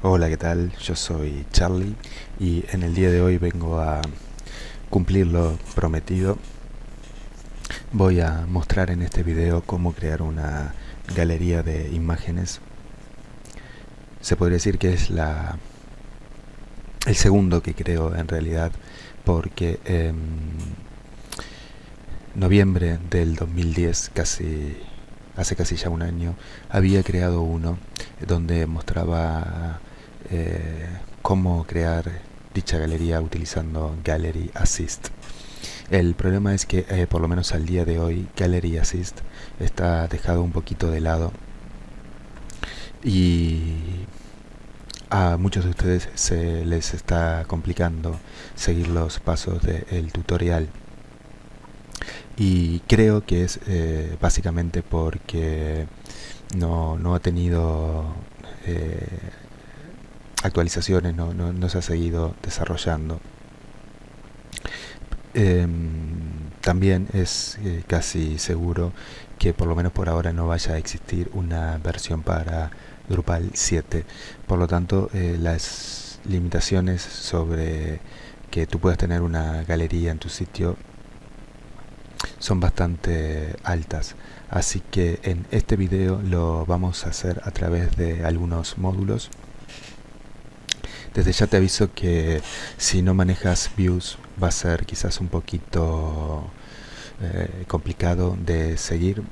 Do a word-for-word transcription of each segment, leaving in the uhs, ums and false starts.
Hola, ¿qué tal? Yo soy Charlie y en el día de hoy vengo a cumplir lo prometido. Voy a mostrar en este video cómo crear una galería de imágenes. Se podría decir que es la el segundo que creo en realidad, porque en noviembre del dos mil diez, casi hace casi ya un año, había creado uno donde mostraba eh, cómo crear dicha galería utilizando Gallery Assist. El problema es que eh, por lo menos al día de hoy Gallery Assist está dejado un poquito de lado y a muchos de ustedes se les está complicando seguir los pasos del tutorial, y creo que es eh, básicamente porque No, no ha tenido eh, actualizaciones, no, no, no se ha seguido desarrollando. Eh, también es eh, casi seguro que por lo menos por ahora no vaya a existir una versión para Drupal siete. Por lo tanto, eh, las limitaciones sobre que tú puedas tener una galería en tu sitio son bastante altas, así que en este video lo vamos a hacer a través de algunos módulos. Desde ya te aviso que si no manejas Views va a ser quizás un poquito eh, complicado de seguir.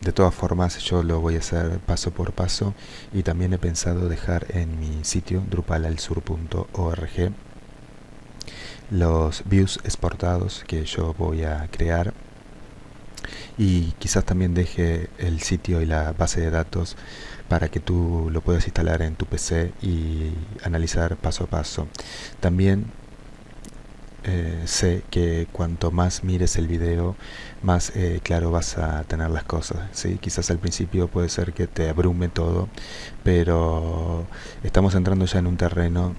De todas formas, yo lo voy a hacer paso por paso, y también he pensado dejar en mi sitio drupal al sur punto org los views exportados que yo voy a crear, y quizás también deje el sitio y la base de datos para que tú lo puedas instalar en tu P C y analizar paso a paso. También eh, sé que cuanto más mires el video, más eh, claro vas a tener las cosas, ¿sí? Quizás al principio puede ser que te abrume todo, pero estamos entrando ya en un terreno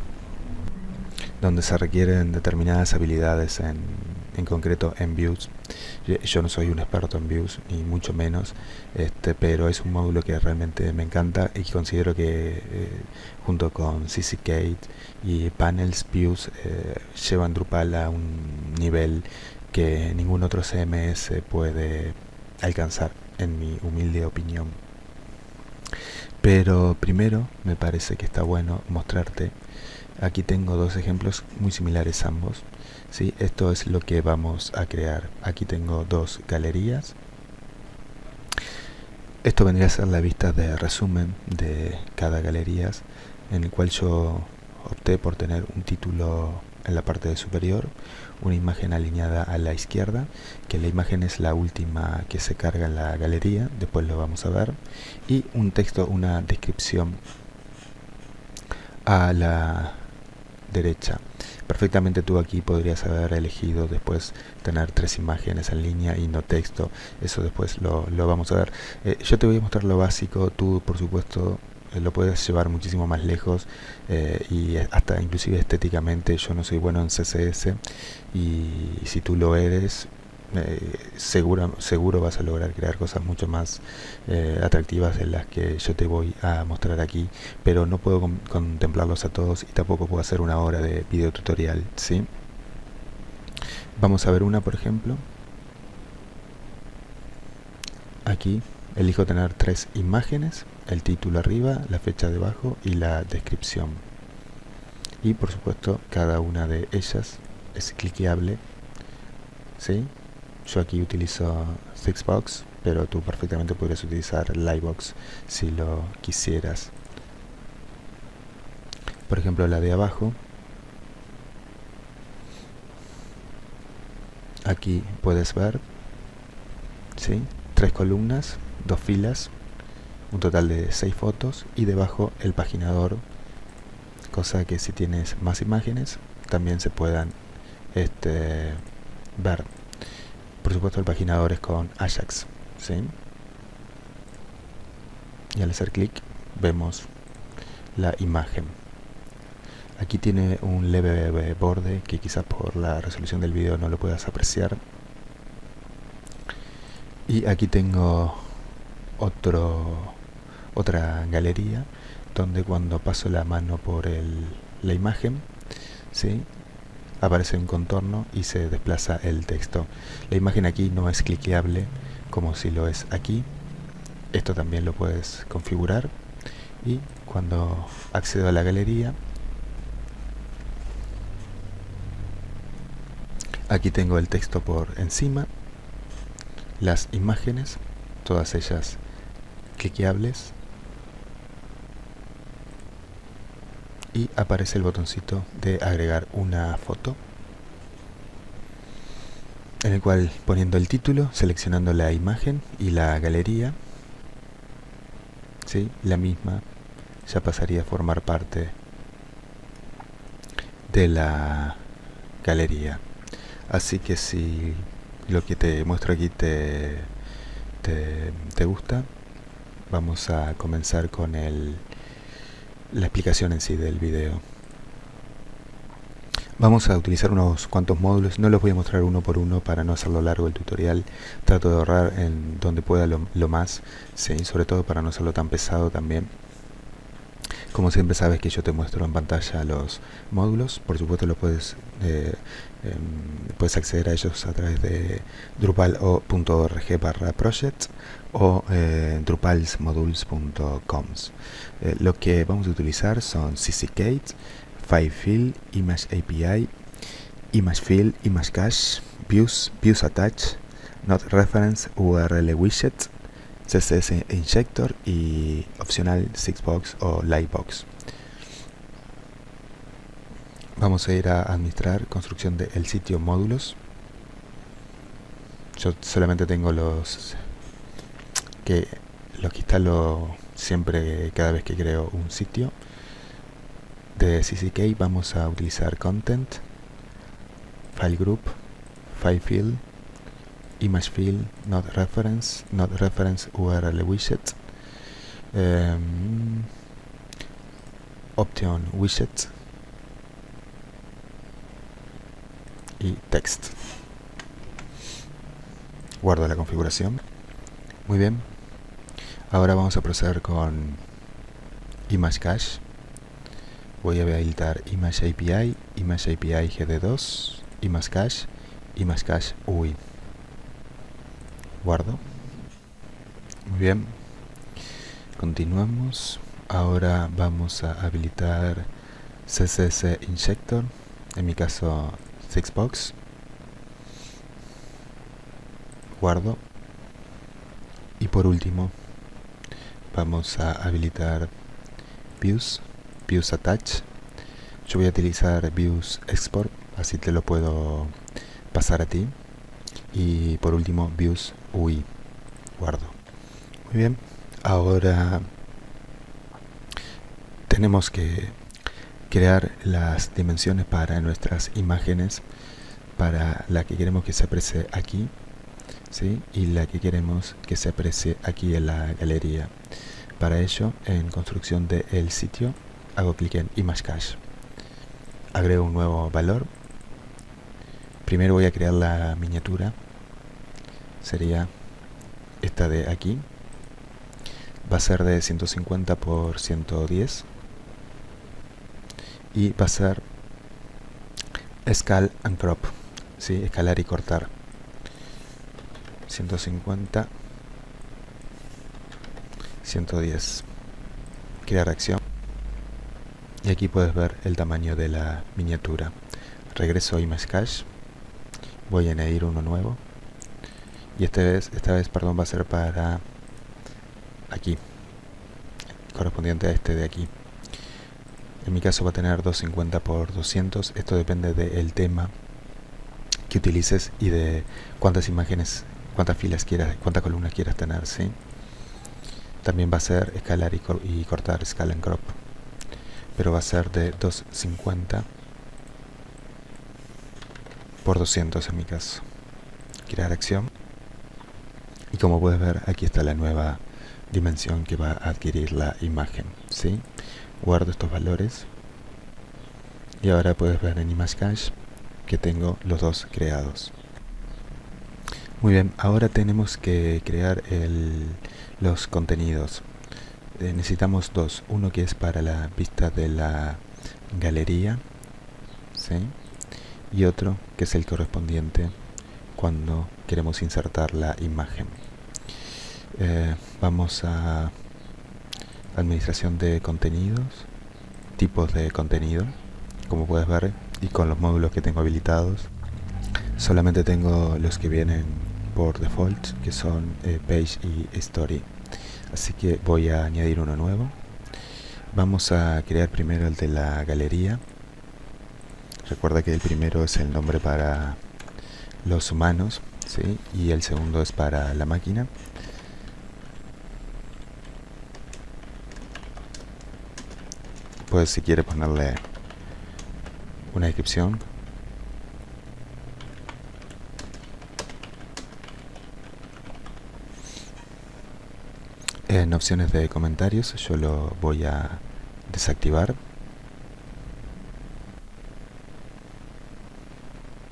donde se requieren determinadas habilidades, en, en concreto en Views. Yo no soy un experto en Views, ni mucho menos, este, pero es un módulo que realmente me encanta y considero que eh, junto con C C K y Panels, Views eh, llevan Drupal a un nivel que ningún otro C M S puede alcanzar, en mi humilde opinión. Pero primero me parece que está bueno mostrarte. Aquí tengo dos ejemplos muy similares ambos, ¿sí? Esto es lo que vamos a crear. Aquí tengo dos galerías. Esto vendría a ser la vista de resumen de cada galería, en el cual yo opté por tener un título en la parte superior, una imagen alineada a la izquierda, que la imagen es la última que se carga en la galería, después lo vamos a ver, y un texto, una descripción a la derecha. Perfectamente tú aquí podrías haber elegido después tener tres imágenes en línea y no texto. Eso después lo, lo vamos a ver. Eh, yo te voy a mostrar lo básico. Tú, por supuesto, eh, lo puedes llevar muchísimo más lejos, eh, y hasta inclusive estéticamente. Yo no soy bueno en C S S, y si tú lo eres, eh, seguro, seguro vas a lograr crear cosas mucho más eh, atractivas de las que yo te voy a mostrar aquí, pero no puedo contemplarlos a todos y tampoco puedo hacer una hora de video tutorial, ¿sí? Vamos a ver una, por ejemplo. Aquí elijo tener tres imágenes, el título arriba, la fecha debajo y la descripción, y por supuesto cada una de ellas es cliqueable, ¿sí? Yo aquí utilizo Sixbox, pero tú perfectamente podrías utilizar Lightbox si lo quisieras. Por ejemplo, la de abajo. Aquí puedes ver, ¿sí?, tres columnas, dos filas, un total de seis fotos, y debajo el paginador, cosa que si tienes más imágenes también se puedan este, ver. Por supuesto el paginador es con Ajax, ¿sí? Y al hacer clic vemos la imagen. Aquí tiene un leve borde que quizás por la resolución del video no lo puedas apreciar. Y aquí tengo otro, otra galería donde cuando paso la mano por el, la imagen, ¿sí?, aparece un contorno y se desplaza el texto. La imagen aquí no es cliqueable como si lo es aquí. Esto también lo puedes configurar. Y cuando accedo a la galería, aquí tengo el texto por encima, las imágenes, todas ellas cliqueables, y aparece el botoncito de agregar una foto, en el cual, poniendo el título, seleccionando la imagen y la galería, ¿sí?, la misma ya pasaría a formar parte de la galería. Así que si lo que te muestro aquí te, te, te gusta, vamos a comenzar con el, la explicación en sí del video. Vamos a utilizar unos cuantos módulos, no los voy a mostrar uno por uno para no hacerlo largo el tutorial. Trato de ahorrar en donde pueda lo, lo más, ¿sí?, sobre todo para no hacerlo tan pesado también. Como siempre, sabes que yo te muestro en pantalla los módulos. Por supuesto, lo puedes, eh, eh, puedes acceder a ellos a través de drupal punto org barra projects o eh, drupalmodules punto com. Eh, lo que vamos a utilizar son C C K, File Field, Image A P I, Image Field, Image Cache, Views, Views Attach, Node Reference, U R L Widget, C S S Injector y opcional Sixbox o Lightbox. Vamos a ir a administrar construcción del sitio módulos. Yo solamente tengo los que los que instalo siempre cada vez que creo un sitio. De C C K vamos a utilizar Content, File Group, File Field, Image Field, Node Reference, Node Reference U R L Widget, um, Option Widget y Text. Guardo la configuración. Muy bien. Ahora vamos a proceder con Image Cache. Voy a habilitar Image A P I, Image A P I G D dos, Image Cache, Image Cache U I. Guardo. Muy bien. Continuamos. Ahora vamos a habilitar C S S Injector, en mi caso Sixbox. Guardo. Y por último, vamos a habilitar Views, Views Attach. Yo voy a utilizar Views Export, así te lo puedo pasar a ti. Y por último, Views U I. Guardo. Muy bien. Ahora tenemos que crear las dimensiones para nuestras imágenes, para la que queremos que se aprecie aquí, ¿sí?, y la que queremos que se aprecie aquí en la galería. Para ello, en construcción del sitio, hago clic en Image Cache. Agrego un nuevo valor. Primero voy a crear la miniatura. Sería esta de aquí. Va a ser de ciento cincuenta por ciento diez. Y va a ser Scale and Crop, ¿sí?, escalar y cortar. ciento cincuenta, ciento diez. Crear acción. Y aquí puedes ver el tamaño de la miniatura. Regreso a Image Cache. Voy a añadir uno nuevo. Y esta vez, esta vez perdón, va a ser para aquí, correspondiente a este de aquí. En mi caso va a tener doscientos cincuenta por doscientos. Esto depende del tema que utilices y de cuántas imágenes, cuántas filas quieras, cuántas columnas quieras tener, ¿sí? También va a ser escalar y, cor y cortar, scale and crop. Pero va a ser de doscientos cincuenta por doscientos en mi caso. Crear acción. Y como puedes ver, aquí está la nueva dimensión que va a adquirir la imagen, ¿sí? Guardo estos valores. Y ahora puedes ver en Image Cache que tengo los dos creados. Muy bien, ahora tenemos que crear el, los contenidos. necesitamos dos, uno que es para la vista de la galería, ¿sí?, y otro que es el correspondiente cuando queremos insertar la imagen. Eh, vamos a administración de contenidos, tipos de contenido, como puedes ver, y con los módulos que tengo habilitados solamente tengo los que vienen por default, que son eh, page y story, así que voy a añadir uno nuevo. Vamos a crear primero el de la galería. Recuerda que el primero es el nombre para los humanos, ¿sí?, y el segundo es para la máquina. Pues si quiere ponerle una descripción. En opciones de comentarios yo lo voy a desactivar.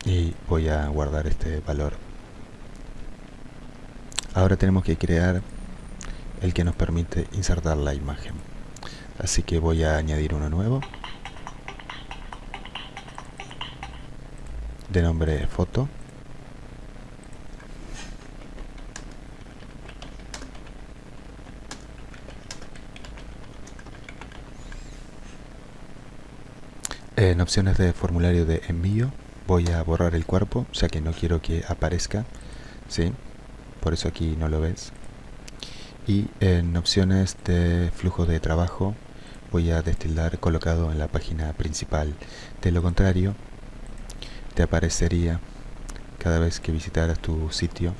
Y voy a guardar este valor. Ahora tenemos que crear el que nos permite insertar la imagen. Así que voy a añadir uno nuevo, de nombre foto. En opciones de formulario de envío voy a borrar el cuerpo, ya que no quiero que aparezca, ¿sí?, por eso aquí no lo ves. Y en opciones de flujo de trabajo voy a destildar colocado en la página principal, de lo contrario te aparecería cada vez que visitaras tu sitio.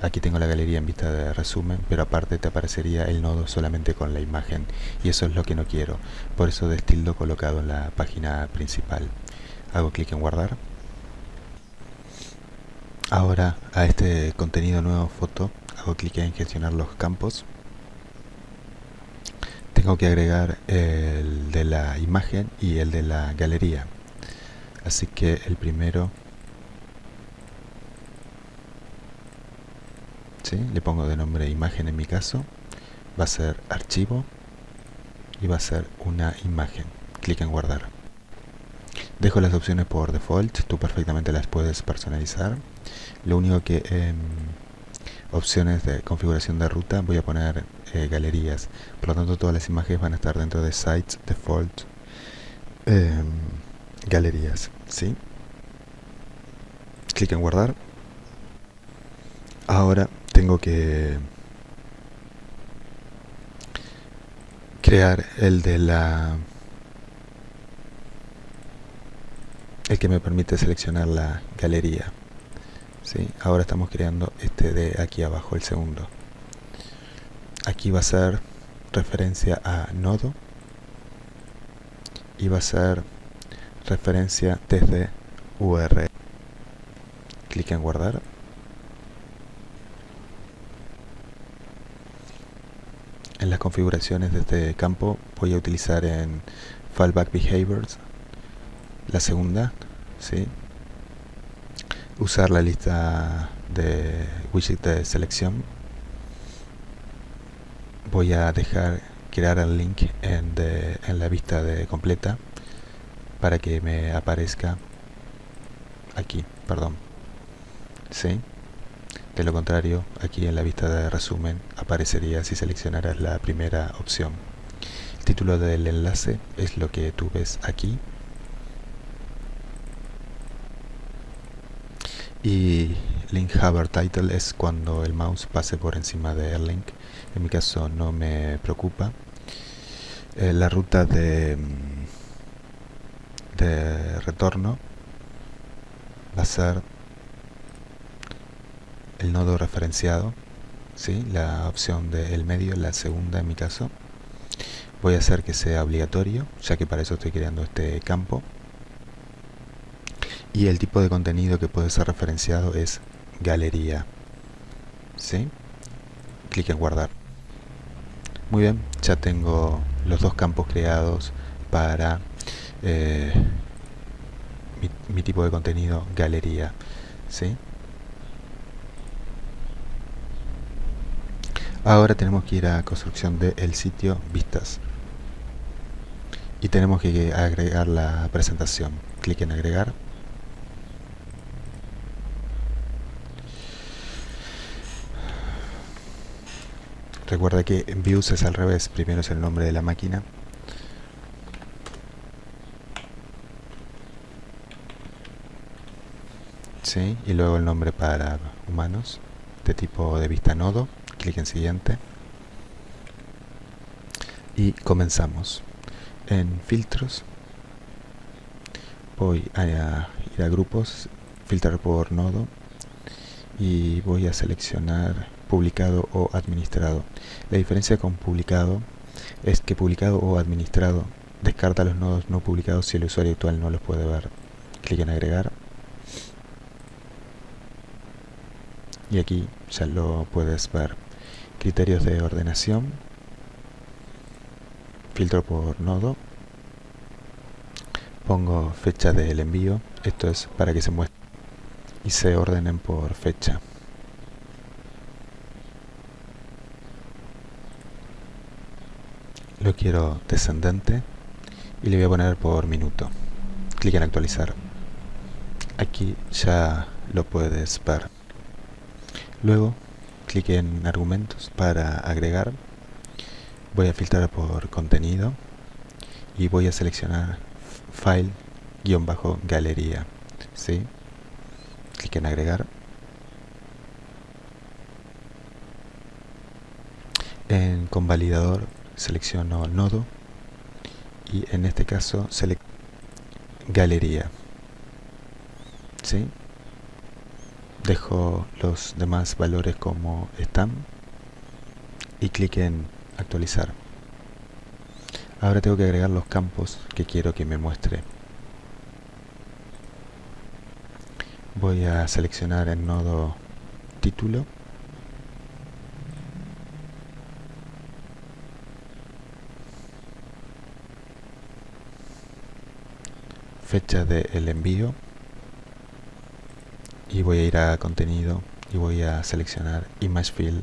Aquí tengo la galería en vista de resumen, pero aparte te aparecería el nodo solamente con la imagen, y eso es lo que no quiero, por eso destildo colocado en la página principal. Hago clic en guardar. Ahora a este contenido nuevo foto hago clic en gestionar los campos. Tengo que agregar el de la imagen y el de la galería, así que el primero, ¿sí?, le pongo de nombre imagen. En mi caso va a ser archivo y va a ser una imagen. Clic en guardar. Dejo las opciones por default, tú perfectamente las puedes personalizar. Lo único que eh, opciones de configuración de ruta voy a poner eh, galerías, por lo tanto todas las imágenes van a estar dentro de sites, default, eh, galerías, ¿sí? Clic en guardar. Ahora tengo que crear el de la el que me permite seleccionar la galería, ¿sí? Ahora estamos creando este de aquí abajo, el segundo. Aquí va a ser referencia a nodo y va a ser referencia desde U R L. Clic en guardar. En las configuraciones de este campo voy a utilizar en Fallback Behaviors la segunda, ¿sí?, usar la lista de widget de selección. Voy a dejar crear el link en, de, en la vista de completa para que me aparezca aquí, perdón, ¿sí? De lo contrario, aquí en la vista de resumen aparecería si seleccionaras la primera opción. El título del enlace es lo que tú ves aquí. Y link hover title es cuando el mouse pase por encima del link. En mi caso no me preocupa. Eh, la ruta de, de retorno va a ser el nodo referenciado, ¿sí?, la opción del medio, la segunda en mi caso. Voy a hacer que sea obligatorio, ya que para eso estoy creando este campo. Y el tipo de contenido que puede ser referenciado es galería, ¿sí? Clic en guardar. Muy bien, ya tengo los dos campos creados para eh, mi, mi tipo de contenido galería, ¿sí? Ahora tenemos que ir a construcción del sitio, vistas, y tenemos que agregar la presentación. Clic en agregar. Recuerda que Views es al revés, primero es el nombre de la máquina. Sí, y luego el nombre para humanos, de tipo de vista nodo. Clic en siguiente. Y comenzamos. En filtros voy a ir a grupos, filtrar por nodo, y voy a seleccionar publicado o administrado. La diferencia con publicado es que publicado o administrado descarta los nodos no publicados si el usuario actual no los puede ver. Clic en agregar y aquí ya lo puedes ver. Criterios de ordenación, filtro por nodo, pongo fecha del envío, esto es para que se muestre y se ordenen por fecha. Lo quiero descendente y le voy a poner por minuto. Clic en actualizar. Aquí ya lo puedes ver. Luego clic en argumentos para agregar. Voy a filtrar por contenido y voy a seleccionar file-galería. ¿Sí? Clic en agregar. En convalidador selecciono nodo y en este caso selecciono galería. ¿Sí? Dejo los demás valores como están y clic en actualizar. Ahora tengo que agregar los campos que quiero que me muestre. Voy a seleccionar el nodo título. Fecha del envío, y voy a ir a contenido y voy a seleccionar Image Field,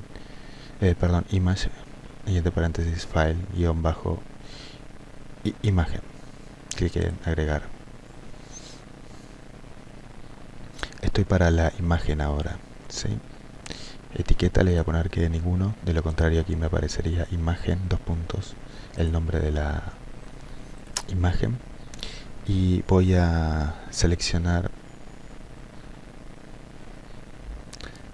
eh, perdón, Image y entre paréntesis File guión bajo imagen. Clic en agregar. Estoy para la imagen ahora, ¿sí? Etiqueta le voy a poner que ninguno, de lo contrario aquí me aparecería imagen, dos puntos, el nombre de la imagen. Y voy a seleccionar,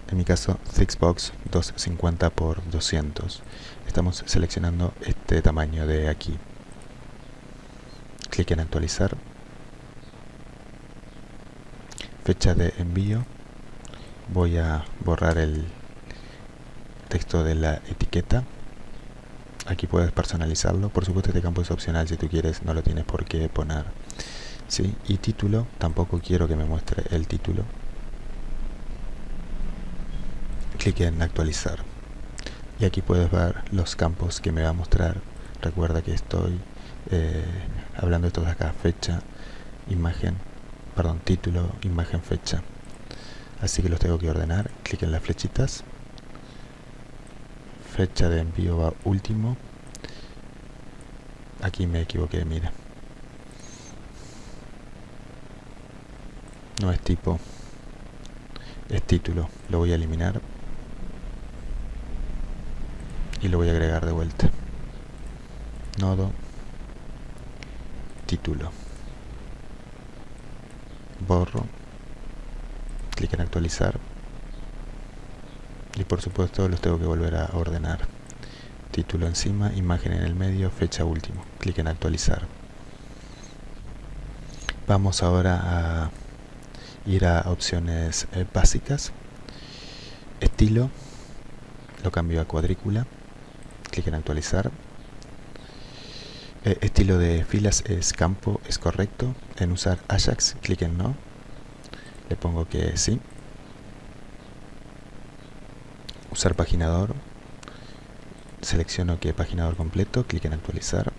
en mi caso, Sixbox doscientos cincuenta por doscientos. Estamos seleccionando este tamaño de aquí. Clic en actualizar. Fecha de envío. Voy a borrar el texto de la etiqueta. Aquí puedes personalizarlo, por supuesto este campo es opcional, si tú quieres no lo tienes por qué poner, ¿sí? Y título, tampoco quiero que me muestre el título. Clic en actualizar y aquí puedes ver los campos que me va a mostrar. Recuerda que estoy eh, hablando de todas acá, fecha, imagen, perdón, título, imagen, fecha, así que los tengo que ordenar. Clic en las flechitas. Fecha de envío va último. Aquí me equivoqué, mira. No es tipo, es título. Lo voy a eliminar. Y lo voy a agregar de vuelta. Nodo. Título. Borro. Clic en actualizar. Y por supuesto los tengo que volver a ordenar. Título encima, imagen en el medio, fecha último. Clic en actualizar. Vamos ahora a ir a opciones eh, básicas. Estilo. Lo cambio a cuadrícula. Clic en actualizar. Eh, estilo de filas es campo, es correcto. En usar Ajax, clic en no. Le pongo que sí. Usar paginador, selecciono que paginador completo, clic en actualizar.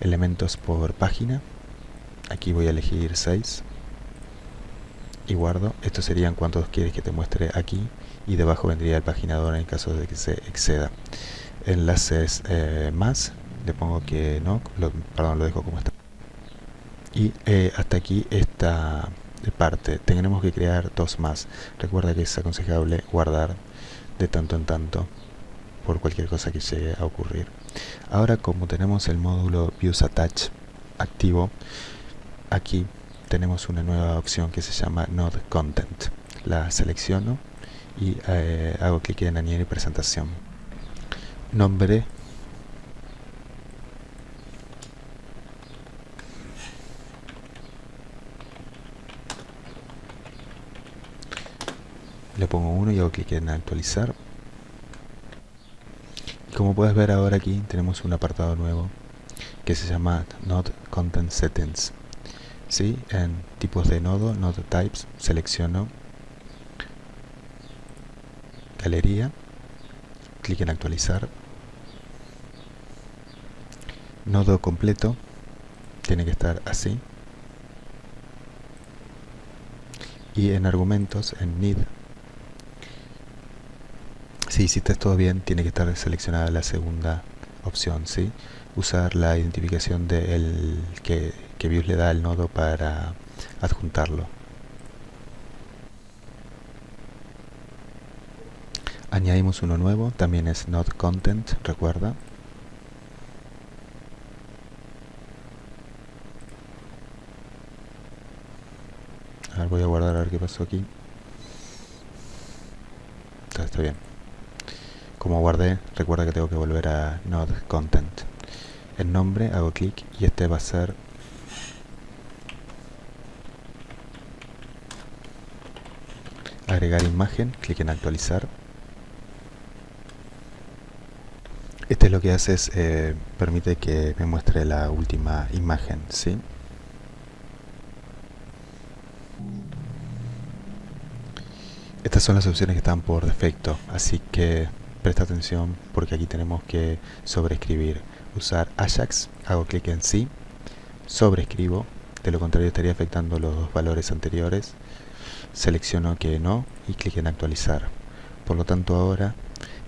Elementos por página, aquí voy a elegir seis y guardo. Estos serían cuántos quieres que te muestre aquí y debajo vendría el paginador en el caso de que se exceda. Enlaces eh, más, le pongo que no, lo, perdón, lo dejo como está. Y eh, hasta aquí esta parte. Tendremos que crear dos más. Recuerda que es aconsejable guardar de tanto en tanto por cualquier cosa que llegue a ocurrir. Ahora, como tenemos el módulo Views Attach activo, aquí tenemos una nueva opción que se llama Node Content. La selecciono y eh, hago clic en Añadir y Presentación. Nombre. Le pongo uno y hago clic en Actualizar. Como puedes ver ahora, aquí tenemos un apartado nuevo que se llama Node Content Settings. ¿Sí? En tipos de nodo, Node Types, selecciono Galería, clic en Actualizar. Nodo completo, tiene que estar así. Y en argumentos, en Need. Si hiciste todo bien, tiene que estar seleccionada la segunda opción, ¿sí? Usar la identificación de el que, que Views le da al nodo para adjuntarlo. Añadimos uno nuevo, también es Node Content, recuerda. A ver, voy a guardar a ver qué pasó aquí. Está, está bien. Como guardé, recuerda que tengo que volver a Node Content. El nombre, hago clic y este va a ser agregar imagen, clic en actualizar. Este lo que hace es, eh, permite que me muestre la última imagen, ¿sí? Estas son las opciones que están por defecto, así que presta atención porque aquí tenemos que sobreescribir. Usar Ajax, hago clic en sí, sobreescribo, de lo contrario estaría afectando los dos valores anteriores. Selecciono que no y clic en actualizar. Por lo tanto ahora,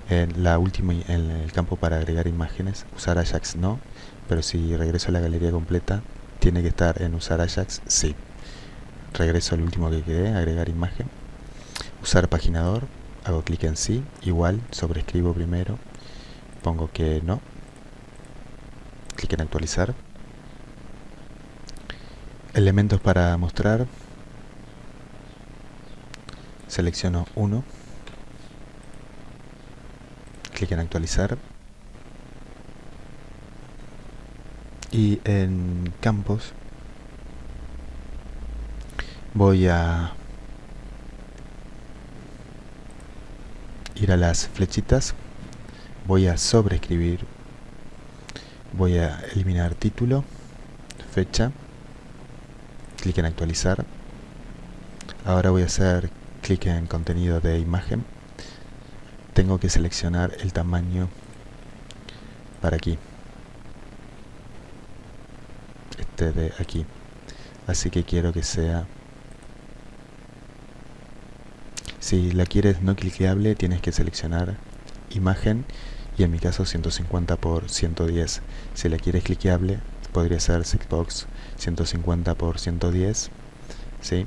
en, la última, en el campo para agregar imágenes, usar Ajax no, pero si regreso a la galería completa, tiene que estar en usar Ajax sí. Regreso al último que quedé, agregar imagen, usar paginador. Hago clic en sí, igual, sobrescribo primero, pongo que no, clic en actualizar. Elementos para mostrar, selecciono uno, clic en actualizar. Y en campos voy a ir a las flechitas, voy a sobreescribir, voy a eliminar título, fecha, clic en actualizar. Ahora voy a hacer clic en contenido de imagen, tengo que seleccionar el tamaño para aquí, este de aquí, así que quiero que sea. Si la quieres no cliqueable, tienes que seleccionar imagen y en mi caso ciento cincuenta por ciento diez. Si la quieres cliqueable, podría ser Sixbox ciento cincuenta por ciento diez, ¿sí?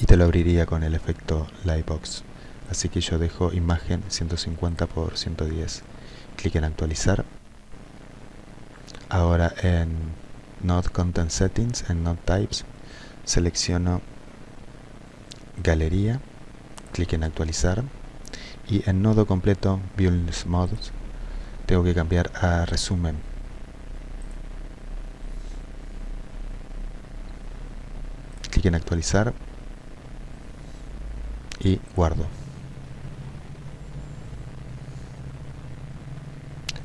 Y te lo abriría con el efecto Lightbox. Así que yo dejo imagen ciento cincuenta por ciento diez. Clic en actualizar. Ahora en Node Content Settings, en Node Types, selecciono Galería, clic en actualizar y en nodo completo Views Mods tengo que cambiar a resumen. Clic en actualizar y guardo.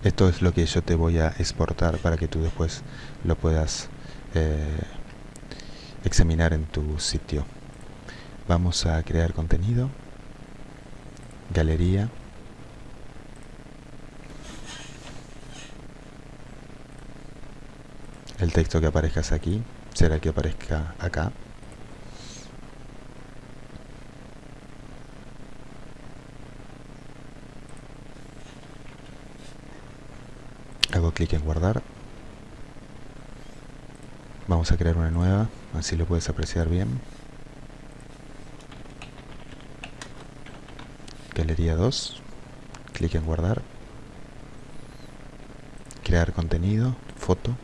Esto es lo que yo te voy a exportar para que tú después lo puedas eh, examinar en tu sitio. Vamos a crear contenido, galería, el texto que aparezcas aquí será el que aparezca acá, clic en guardar. Vamos a crear una nueva, así lo puedes apreciar bien. Galería dos, clic en guardar. Crear contenido, foto.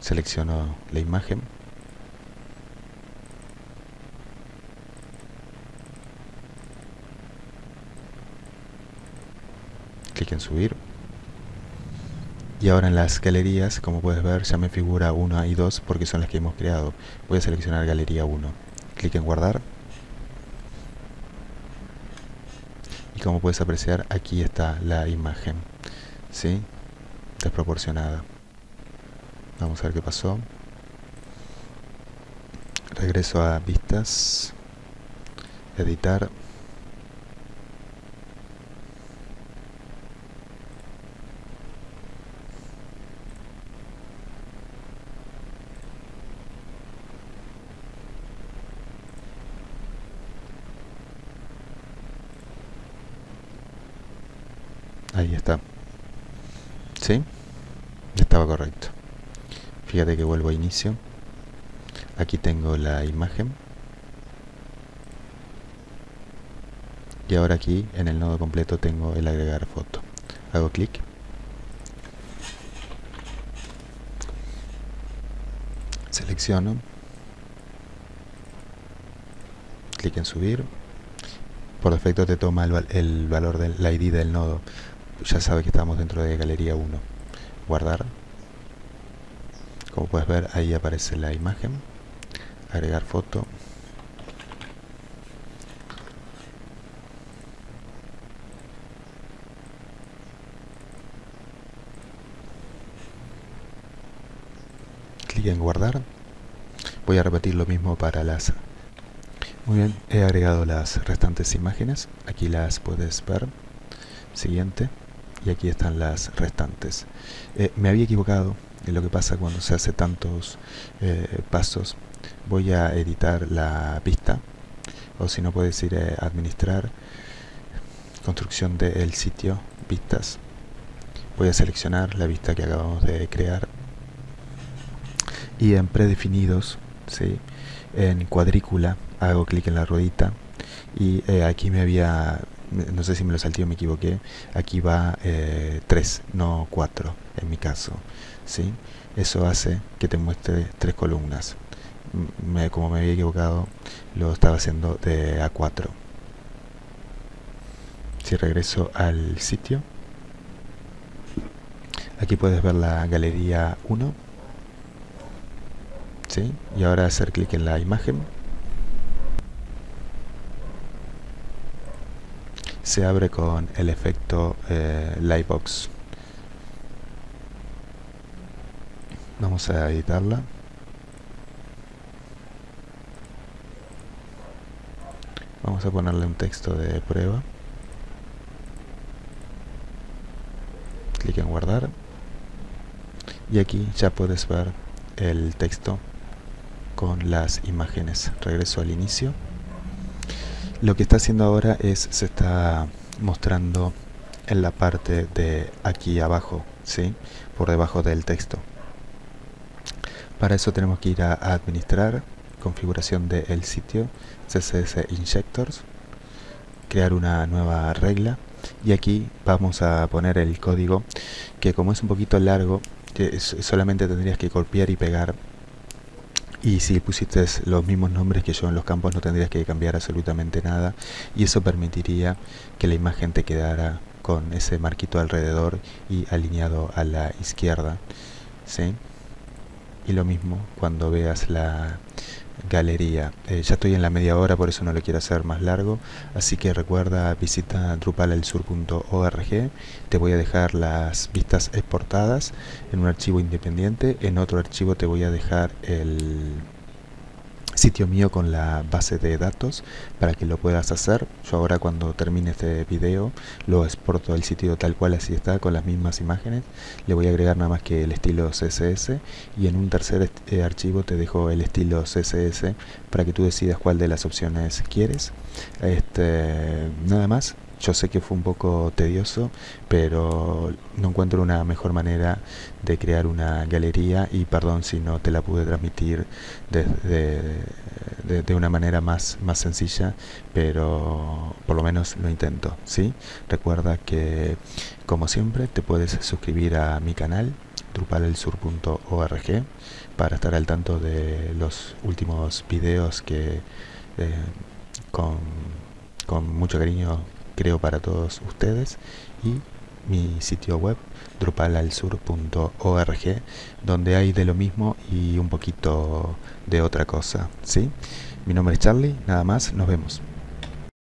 Selecciono la imagen. Clic en subir. Y ahora en las galerías, como puedes ver, ya me figura uno y dos porque son las que hemos creado. Voy a seleccionar galería uno. Clic en guardar. Y como puedes apreciar, aquí está la imagen, ¿sí? Desproporcionada. Vamos a ver qué pasó. Regreso a vistas, editar. Ahí está. ¿Sí? Estaba correcto. Fíjate que vuelvo a inicio. Aquí tengo la imagen. Y ahora aquí en el nodo completo tengo el agregar foto. Hago clic. Selecciono. Clic en subir. Por defecto te toma el, el valor del la I D del nodo. Ya sabes que estamos dentro de galería uno. Guardar. Como puedes ver, ahí aparece la imagen. Agregar foto. Clic en guardar. Voy a repetir lo mismo para las... Muy bien, he agregado las restantes imágenes. Aquí las puedes ver. Siguiente. Y aquí están las restantes. Eh, me había equivocado. Es lo que pasa cuando se hace tantos eh, pasos. Voy a editar la vista, o si no puedes ir a administrar, construcción del sitio, vistas. Voy a seleccionar la vista que acabamos de crear y en predefinidos, ¿sí? En cuadrícula hago clic en la ruedita y eh, aquí me había, no sé si me lo salté o me equivoqué, aquí va eh, tres, no cuatro en mi caso. ¿Sí? Eso hace que te muestre tres columnas. Me, como me había equivocado, lo estaba haciendo de A cuatro. Si regreso al sitio, aquí puedes ver la galería uno, ¿sí? Y ahora hacer clic en la imagen. Se abre con el efecto eh, Lightbox. Vamos a editarla. Vamos a ponerle un texto de prueba. Clic en guardar. Y aquí ya puedes ver el texto con las imágenes. Regreso al inicio. Lo que está haciendo ahora es, se está mostrando en la parte de aquí abajo, ¿sí? Por debajo del texto. Para eso tenemos que ir a administrar, configuración del sitio, C S S Injectors, crear una nueva regla y aquí vamos a poner el código que, como es un poquito largo, solamente tendrías que copiar y pegar, y si pusiste los mismos nombres que yo en los campos no tendrías que cambiar absolutamente nada y eso permitiría que la imagen te quedara con ese marquito alrededor y alineado a la izquierda, ¿sí? Y lo mismo cuando veas la galería. Eh, ya estoy en la media hora, por eso no lo quiero hacer más largo. Así que recuerda, visita drupal al sur punto org. Te voy a dejar las vistas exportadas en un archivo independiente. En otro archivo te voy a dejar el sitio mío con la base de datos para que lo puedas hacer. Yo ahora, cuando termine este video, lo exporto al sitio tal cual así está, con las mismas imágenes. Le voy a agregar nada más que el estilo C S S, y en un tercer eh, archivo te dejo el estilo C S S para que tú decidas cuál de las opciones quieres. Este, nada más. Yo sé que fue un poco tedioso, pero no encuentro una mejor manera de crear una galería, y perdón si no te la pude transmitir de, de, de, de una manera más, más sencilla, pero por lo menos lo intento, ¿sí? Recuerda que, como siempre, te puedes suscribir a mi canal drupal al sur punto org para estar al tanto de los últimos videos que eh, con, con mucho cariño creo para todos ustedes, y mi sitio web drupal al sur punto org, donde hay de lo mismo y un poquito de otra cosa, ¿sí? Mi nombre es Charlie, nada más, nos vemos.